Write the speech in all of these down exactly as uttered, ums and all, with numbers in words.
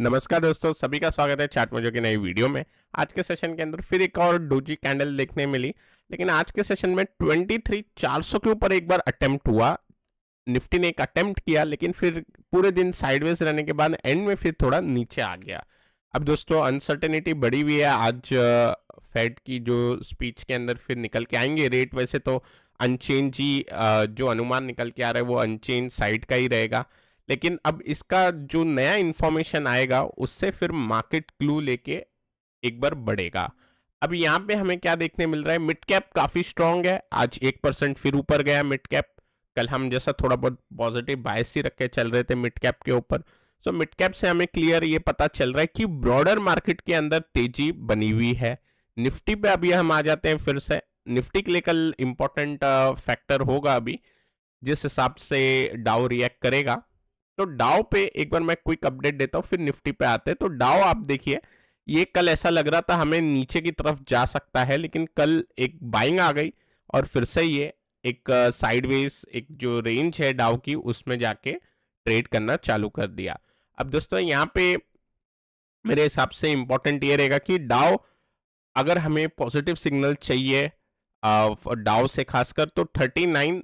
नमस्कार दोस्तों, सभी का स्वागत है चार्टमोजो की नई वीडियो में। आज के सेशन के अंदर फिर एक और डोजी कैंडल देखने मिली, लेकिन आज के सेशन में तेईस हज़ार चार सौ के ऊपर एक बार अटेम्प्ट हुआ। निफ्टी ने एक अटेम्प्ट किया, लेकिन फिर पूरे दिन साइडवेज रहने के बाद एंड में फिर थोड़ा नीचे आ गया। अब दोस्तों अनसर्टेनिटी बढ़ी हुई है, आज फेड की जो स्पीच के अंदर फिर निकल के आएंगे रेट। वैसे तो अनचेंज ही जो अनुमान निकल के आ रहा है वो अनचेंज साइड का ही रहेगा, लेकिन अब इसका जो नया इन्फॉर्मेशन आएगा उससे फिर मार्केट क्लू लेके एक बार बढ़ेगा। अब यहाँ पे हमें क्या देखने मिल रहा है, मिड कैप काफ़ी स्ट्रांग है, आज एक परसेंट फिर ऊपर गया मिड कैप। कल हम जैसा थोड़ा बहुत पॉजिटिव बायस ही रख के चल रहे थे मिड कैप के ऊपर, सो मिड कैप से हमें क्लियर ये पता चल रहा है कि ब्रॉडर मार्केट के अंदर तेजी बनी हुई है। निफ्टी पे अभी हम आ जाते हैं फिर से, निफ्टी के लिए कल इम्पोर्टेंट फैक्टर होगा अभी जिस हिसाब से डाउ रिएक्ट करेगा। तो डाउ पे एक बार मैं क्विक अपडेट देता हूँ, फिर निफ्टी पे आते हैं। तो डाउ आप देखिए, ये कल ऐसा लग रहा था हमें नीचे की तरफ जा सकता है, लेकिन कल एक बाइंग आ गई और फिर से ये एक साइडवेज एक जो रेंज है डाउ की उसमें जाके ट्रेड करना चालू कर दिया। अब दोस्तों यहाँ पे मेरे हिसाब से इम्पोर्टेंट ये रहेगा कि डाउ अगर हमें पॉजिटिव सिग्नल चाहिए डाउ से खासकर तो थर्टी नाइन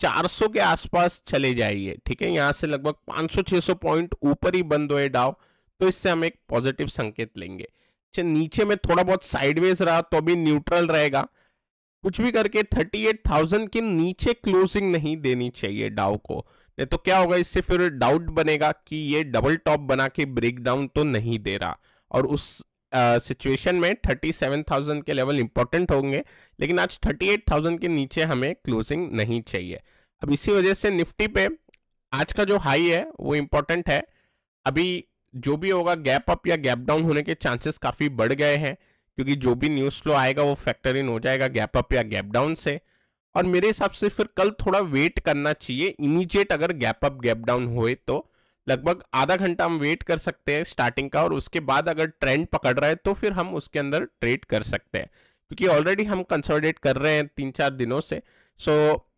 चार सौ के आसपास चले जाइए, ठीक है। यहाँ से लगभग पाँच सौ छह सौ पॉइंट ऊपर ही बंद हुए डाउ, तो इससे हम एक पॉजिटिव संकेत लेंगे। अच्छा, नीचे में थोड़ा बहुत साइडवेज रहा तो भी न्यूट्रल रहेगा, कुछ भी करके अड़तीस हज़ार के नीचे क्लोजिंग नहीं देनी चाहिए डाउ को, नहीं तो क्या होगा, इससे फिर डाउट बनेगा कि ये डबल टॉप बना के ब्रेकडाउन तो नहीं दे रहा। और उस सिचुएशन uh, में सैंतीस हज़ार के लेवल इंपॉर्टेंट होंगे, लेकिन आज अड़तीस हज़ार के नीचे हमें क्लोजिंग नहीं चाहिए। अब इसी वजह से निफ्टी पे आज का जो हाई है वो इंपॉर्टेंट है। अभी जो भी होगा गैप अप या गैप डाउन होने के चांसेस काफ़ी बढ़ गए हैं, क्योंकि जो भी न्यूज़ फ्लो आएगा वो फैक्टर इन हो जाएगा गैप अप या गैप डाउन से। और मेरे हिसाब से फिर कल थोड़ा वेट करना चाहिए, इमीडिएट अगर गैप अप गैप डाउन होए तो लगभग आधा घंटा हम वेट कर सकते हैं स्टार्टिंग का, और उसके बाद अगर ट्रेंड पकड़ रहा है तो फिर हम उसके अंदर ट्रेड कर सकते हैं, क्योंकि ऑलरेडी हम कंसोलिडेट कर रहे हैं तीन चार दिनों से। सो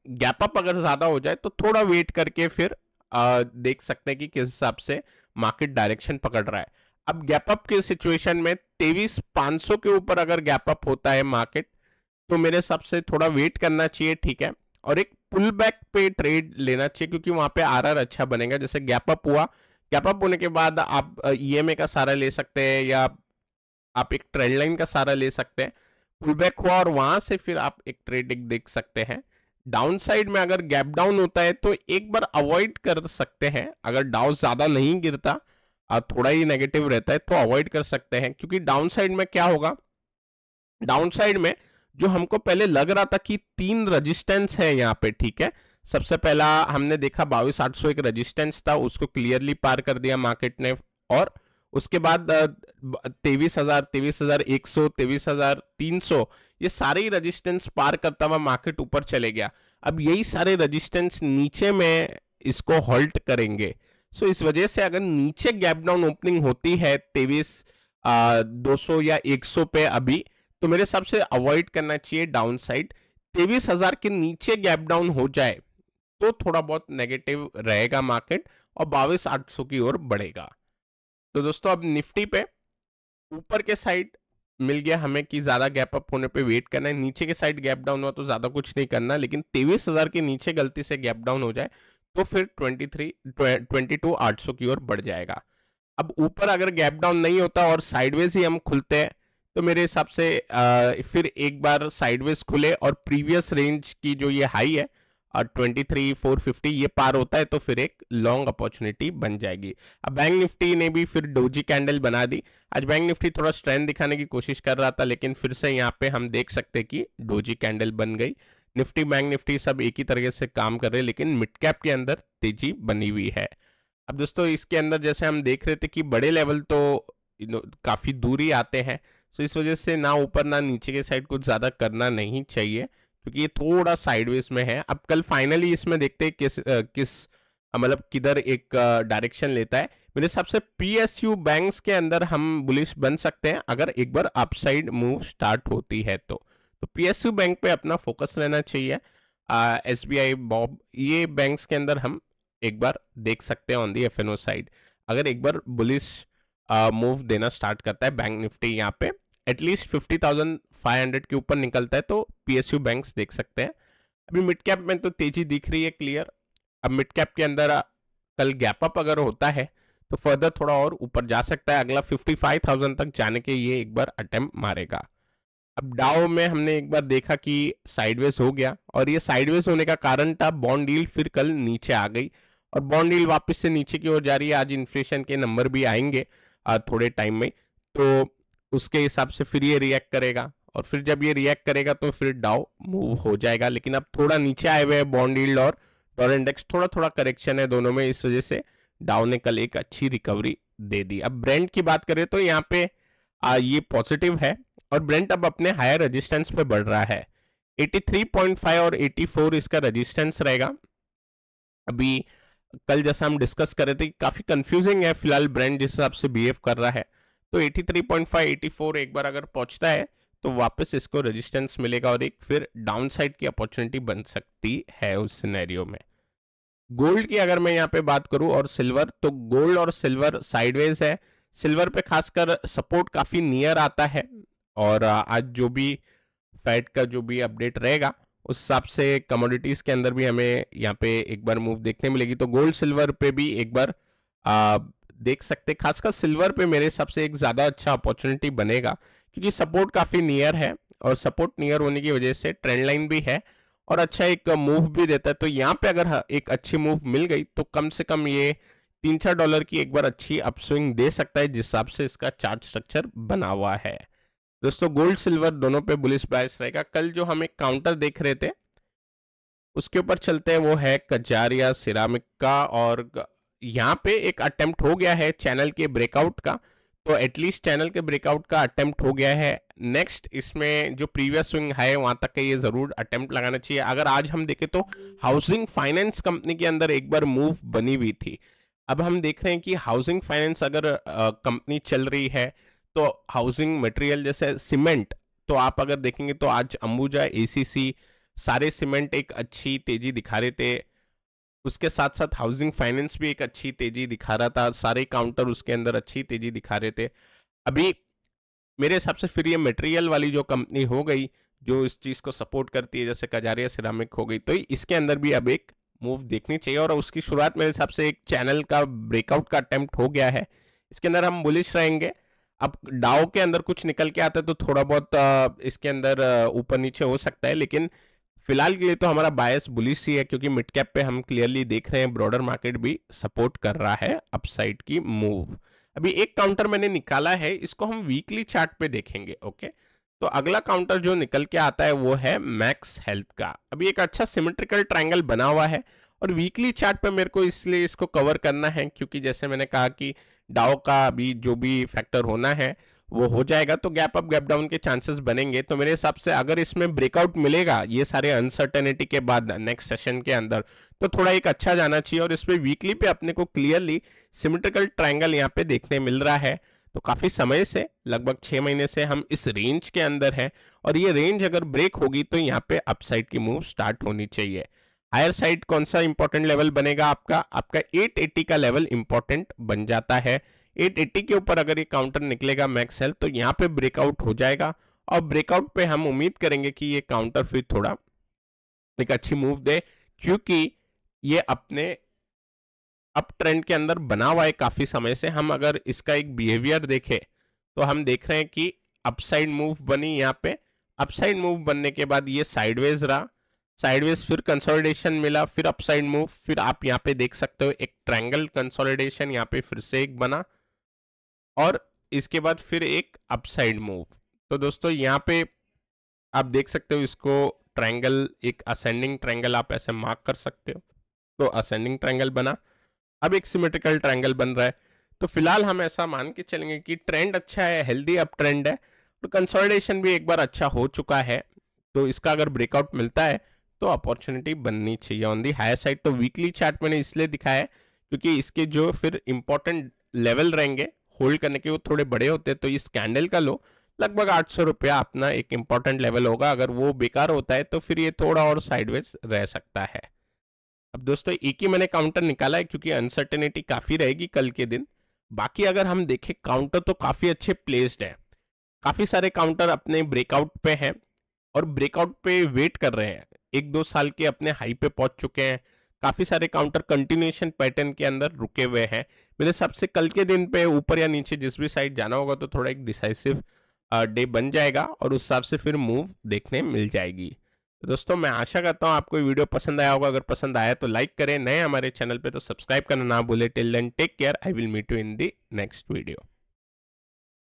गैप अप अगर ज़्यादा हो जाए तो थोड़ा वेट करके फिर आ, देख सकते हैं कि किस हिसाब से मार्केट डायरेक्शन पकड़ रहा है। अब गैप अप के सिचुएशन में तेईस पाँच सौ के ऊपर अगर गैप अप होता है मार्केट तो मेरे हिसाब से थोड़ा वेट करना चाहिए, ठीक है। और एक पुल बैक पे ट्रेड लेना चाहिए, क्योंकि वहां पे आरआर अच्छा बनेगा। जैसे गैप अप हुआ, गैप अप होने के बाद आप ईएमए का सहारा ले सकते हैं या आप एक ट्रेंड लाइन का सहारा ले सकते हैं। पुल बैक हुआ और वहां से फिर आप एक ट्रेड देख सकते हैं। डाउन साइड में अगर गैप डाउन होता है तो एक बार अवॉइड कर सकते हैं, अगर डाउन ज्यादा नहीं गिरता और थोड़ा ही नेगेटिव रहता है तो अवॉइड कर सकते हैं। क्योंकि डाउन साइड में क्या होगा, डाउन साइड में जो हमको पहले लग रहा था कि तीन रेजिस्टेंस है यहाँ पे, ठीक है। सबसे पहला हमने देखा बाईस आठ सौ एक रेजिस्टेंस था, उसको क्लियरली पार कर दिया मार्केट ने, और उसके बाद तेईस हज़ार, तेईस हज़ार एक सौ, तेईस हज़ार तीन सौ, ये सारे ही रेजिस्टेंस पार करता हुआ मार्केट ऊपर चले गया। अब यही सारे रेजिस्टेंस नीचे में इसको हॉल्ट करेंगे, सो इस वजह से अगर नीचे गैप डाउन ओपनिंग होती है तेईस दो सौ या एक सौ पे अभी, तो मेरे हिसाब से अवॉइड करना चाहिए डाउन साइड। तेईस हजार के नीचे गैप डाउन हो जाए तो थोड़ा बहुत नेगेटिव रहेगा मार्केट और बाईस आठ सौ की ओर बढ़ेगा। तो दोस्तों अब निफ्टी पे ऊपर के साइड मिल गया हमें कि ज़्यादा गैप अप होने पे वेट करना है, नीचे के साइड गैप डाउन हुआ तो ज़्यादा कुछ नहीं करना। लेकिन तेईस हजार के नीचे गलती से गैप डाउन हो जाए तो फिर ट्वेंटी थ्री ट्वेंटी टू आठ सौ की ओर बढ़ जाएगा। अब ऊपर अगर गैप डाउन नहीं होता और साइडवेज ही हम खुलते हैं तो मेरे हिसाब से आ, फिर एक बार साइडवेज खुले और प्रीवियस रेंज की जो ये हाई है और तेईस हज़ार चार सौ पचास ये पार होता है तो फिर एक लॉन्ग अपॉर्चुनिटी बन जाएगी। अब बैंक निफ्टी ने भी फिर डोजी कैंडल बना दी। आज बैंक निफ्टी थोड़ा स्ट्रेंथ दिखाने की कोशिश कर रहा था, लेकिन फिर से यहाँ पे हम देख सकते कि डोजी कैंडल बन गई। निफ्टी बैंक निफ्टी सब एक ही तरीके से काम कर रहे, लेकिन मिड कैप के अंदर तेजी बनी हुई है। अब दोस्तों इसके अंदर जैसे हम देख रहे थे कि बड़े लेवल तो काफ़ी दूरी आते हैं, तो इस वजह से ना ऊपर ना नीचे के साइड कुछ ज़्यादा करना नहीं चाहिए, क्योंकि ये थोड़ा साइडवेज में है। अब कल फाइनली इसमें देखते हैं किस किस मतलब किधर एक डायरेक्शन लेता है। मेरे हिसाब से पीएसयू बैंक्स के अंदर हम बुलिश बन सकते हैं अगर एक बार अपसाइड मूव स्टार्ट होती है तो तो पीएसयू बैंक पे अपना फोकस रहना चाहिए। एसबीआई, बॉब, ये बैंक्स के अंदर हम एक बार देख सकते हैं ऑन दी एफएनओ साइड। अगर एक बार बुलिश मूव देना स्टार्ट करता है बैंक निफ्टी। यहाँ पे at least fifty thousand five hundred के ऊपर निकलता है तो पीएसयू बैंक्स देख सकते हैं। अभी मिड कैप में तो तेजी दिख रही है क्लियर। अब मिड कैप के अंदर कल गैप अप अगर होता है तो फर्दर थोड़ा और ऊपर जा सकता है, अगला फिफ्टी फाइव थाउजेंड तक जाने के ये एक बार अटेम्प्ट मारेगा। अब डाओ में हमने एक बार देखा कि साइडवेज हो गया और ये साइडवेज होने का कारण था बॉन्ड यील्ड फिर कल नीचे आ गई और बॉन्ड यील्ड वापस से नीचे की ओर जा रही है। आज इन्फ्लेशन के नंबर भी आएंगे थोड़े टाइम में तो उसके हिसाब से फिर ये रिएक्ट करेगा और फिर जब ये रिएक्ट करेगा तो फिर डाउ मूव हो जाएगा। लेकिन अब थोड़ा नीचे आए हुए हैं बॉन्ड यील्ड और डॉलर इंडेक्स, थोड़ा थोड़ा करेक्शन है दोनों में, इस वजह से डाउ ने कल एक अच्छी रिकवरी दे दी। अब ब्रेंट की बात करें तो यहाँ पे आ, ये पॉजिटिव है और ब्रेंट अब अपने हायर रेजिस्टेंस पे बढ़ रहा है। एटी थ्री पॉइंट फाइव और एटी फोर इसका रेजिस्टेंस रहेगा। अभी कल जैसा हम डिस्कस कर रहे थे काफ़ी कंफ्यूजिंग है फिलहाल ब्रेंट जिस हिसाब से बिहेव कर रहा है। तो eighty three point five eighty four एक बार अगर पहुंचता है तो वापस इसको रेजिस्टेंस मिलेगा और एक फिर डाउनसाइड की अपॉर्चुनिटी बन सकती है उस सिनेरियो में। गोल्ड की अगर मैं यहाँ पे बात करूँ और सिल्वर, तो गोल्ड और सिल्वर साइडवेज है। सिल्वर पे खासकर सपोर्ट काफ़ी नियर आता है और आज जो भी फेड का जो भी अपडेट रहेगा उस हिसाब से कमोडिटीज़ के अंदर भी हमें यहाँ पे एक बार मूव देखने मिलेगी। तो गोल्ड सिल्वर पे भी एक बार आ, देख सकते, खासकर सिल्वर पे मेरे हिसाब से एक ज़्यादा अच्छा अपॉर्चुनिटी बनेगा क्योंकि सपोर्ट काफ़ी नियर है और सपोर्ट नियर होने की वजह से ट्रेंड लाइन भी है और अच्छा एक मूव भी देता है। तो यहाँ पे अगर एक अच्छी मूव मिल गई तो कम से कम ये तीन चार डॉलर की एक बार अच्छी अपस्विंग दे सकता है जिस हिसाब से इसका चार्ट स्ट्रक्चर बना हुआ है। दोस्तों गोल्ड सिल्वर दोनों पे बुलिश बायस रहेगा। कल जो हम एक काउंटर देख रहे थे उसके ऊपर चलते हैं, वो है कजारिया सिरामिक का और यहाँ पे एक अटेम्प्ट हो गया है चैनल के ब्रेकआउट का। तो एटलीस्ट चैनल के ब्रेकआउट का अटेम्प्ट हो गया है। नेक्स्ट इसमें जो प्रीवियस स्विंग है वहाँ तक का ये ज़रूर अटेम्प्ट लगाना चाहिए। अगर आज हम देखें तो हाउसिंग फाइनेंस कंपनी के अंदर एक बार मूव बनी हुई थी। अब हम देख रहे हैं कि हाउसिंग फाइनेंस अगर कंपनी चल रही है तो हाउसिंग मटेरियल जैसे सीमेंट, तो आप अगर देखेंगे तो आज अंबुजा, ए सी सी सारे सीमेंट एक अच्छी तेज़ी दिखा रहे थे। उसके साथ साथ हाउसिंग फाइनेंस भी एक अच्छी तेज़ी दिखा रहा था, सारे काउंटर उसके अंदर अच्छी तेज़ी दिखा रहे थे। अभी मेरे हिसाब से फिर ये मटेरियल वाली जो कंपनी हो गई जो इस चीज़ को सपोर्ट करती है जैसे कजारिया सिरामिक हो गई, तो इसके अंदर भी अब एक मूव देखनी चाहिए और उसकी शुरुआत मेरे हिसाब से एक चैनल का ब्रेकआउट का अटैम्प्ट हो गया है, इसके अंदर हम बुलिश रहेंगे। अब डाउ के अंदर कुछ निकल के आता है तो थोड़ा बहुत इसके अंदर ऊपर नीचे हो सकता है, लेकिन फिलहाल के लिए तो हमारा बायस बुलिश ही है क्योंकि मिड कैप पे हम क्लियरली देख रहे हैं ब्रॉडर मार्केट भी सपोर्ट कर रहा है अपसाइड की मूव। अभी एक काउंटर मैंने निकाला है, इसको हम वीकली चार्ट पे देखेंगे। ओके, तो अगला काउंटर जो निकल के आता है वो है मैक्स हेल्थ का। अभी एक अच्छा सिमेट्रिकल ट्रायंगल बना हुआ है और वीकली चार्ट पे मेरे को इसलिए इसको कवर करना है क्योंकि जैसे मैंने कहा कि डाउ का अभी जो भी फैक्टर होना है वो हो जाएगा तो गैप अप गैप डाउन के चांसेस बनेंगे। तो मेरे हिसाब से अगर इसमें ब्रेकआउट मिलेगा ये सारे अनसर्टेनिटी के बाद नेक्स्ट सेशन के अंदर तो थोड़ा एक अच्छा जाना चाहिए और इस पर वीकली पे अपने को क्लियरली सिमेट्रिकल ट्रायंगल यहाँ पे देखने मिल रहा है। तो काफ़ी समय से, लगभग छः महीने से हम इस रेंज के अंदर हैं और ये रेंज अगर ब्रेक होगी तो यहाँ पे अपसाइड की मूव स्टार्ट होनी चाहिए। हायर साइड कौन सा इंपॉर्टेंट लेवल बनेगा? आपका आपका एट एटी का लेवल इंपॉर्टेंट बन जाता है। एट एटी के ऊपर अगर ये काउंटर निकलेगा मैक्स हेल्थ तो यहाँ पे ब्रेकआउट हो जाएगा और ब्रेकआउट पे हम उम्मीद करेंगे कि ये काउंटर फिर थोड़ा एक अच्छी मूव दे क्योंकि ये अपने अप ट्रेंड के अंदर बना हुआ है काफ़ी समय से। हम अगर इसका एक बिहेवियर देखें तो हम देख रहे हैं कि अपसाइड मूव बनी, यहाँ पे अपसाइड मूव बनने के बाद ये साइडवेज रहा, साइडवेज फिर कंसोलिडेशन मिला, फिर अपसाइड मूव, फिर आप यहाँ पे देख सकते हो एक ट्रायंगल कंसोलिडेशन यहाँ पे फिर से एक बना और इसके बाद फिर एक अपसाइड मूव। तो दोस्तों यहाँ पे आप देख सकते हो इसको ट्रायंगल, एक असेंडिंग ट्रायंगल आप ऐसे मार्क कर सकते हो। तो असेंडिंग ट्रायंगल बना, अब एक सिमेट्रिकल ट्रायंगल बन रहा है। तो फिलहाल हम ऐसा मान के चलेंगे कि ट्रेंड अच्छा है, हेल्दी अप ट्रेंड है और कंसोलिडेशन भी एक बार अच्छा हो चुका है। तो इसका अगर ब्रेकआउट मिलता है तो अपॉर्चुनिटी बननी चाहिए ऑन दी हायर साइड। तो वीकली चार्ट मैंने इसलिए दिखाया क्योंकि इसके जो फिर इंपॉर्टेंट लेवल रहेंगे होल्ड करने के वो थोड़े बड़े होते हैं। तो इस कैंडल का लो लगभग आठ सौ रुपया अपना एक इम्पॉर्टेंट लेवल होगा, अगर वो बेकार होता है तो फिर ये थोड़ा और साइडवेज रह सकता है। अब दोस्तों एक ही मैंने काउंटर निकाला है क्योंकि अनसर्टेनिटी काफ़ी रहेगी कल के दिन बाकी अगर हम देखें काउंटर तो काफ़ी अच्छे प्लेस्ड है, काफ़ी सारे काउंटर अपने ब्रेकआउट पे हैं और ब्रेकआउट पे वेट कर रहे हैं, एक दो साल के अपने हाई पे पहुंच चुके हैं। काफ़ी सारे काउंटर कंटिन्यूएशन पैटर्न के अंदर रुके हुए हैं मेरे हिसाब से। कल के दिन पे ऊपर या नीचे जिस भी साइड जाना होगा तो थोड़ा एक डिसाइसिव डे बन जाएगा और उस हिसाब से फिर मूव देखने मिल जाएगी। तो दोस्तों मैं आशा करता हूँ आपको वीडियो पसंद आया होगा। अगर पसंद आया तो लाइक करें, नए हमारे चैनल पे तो सब्सक्राइब करना ना भूलें। Till then take care, I will meet you in the next video.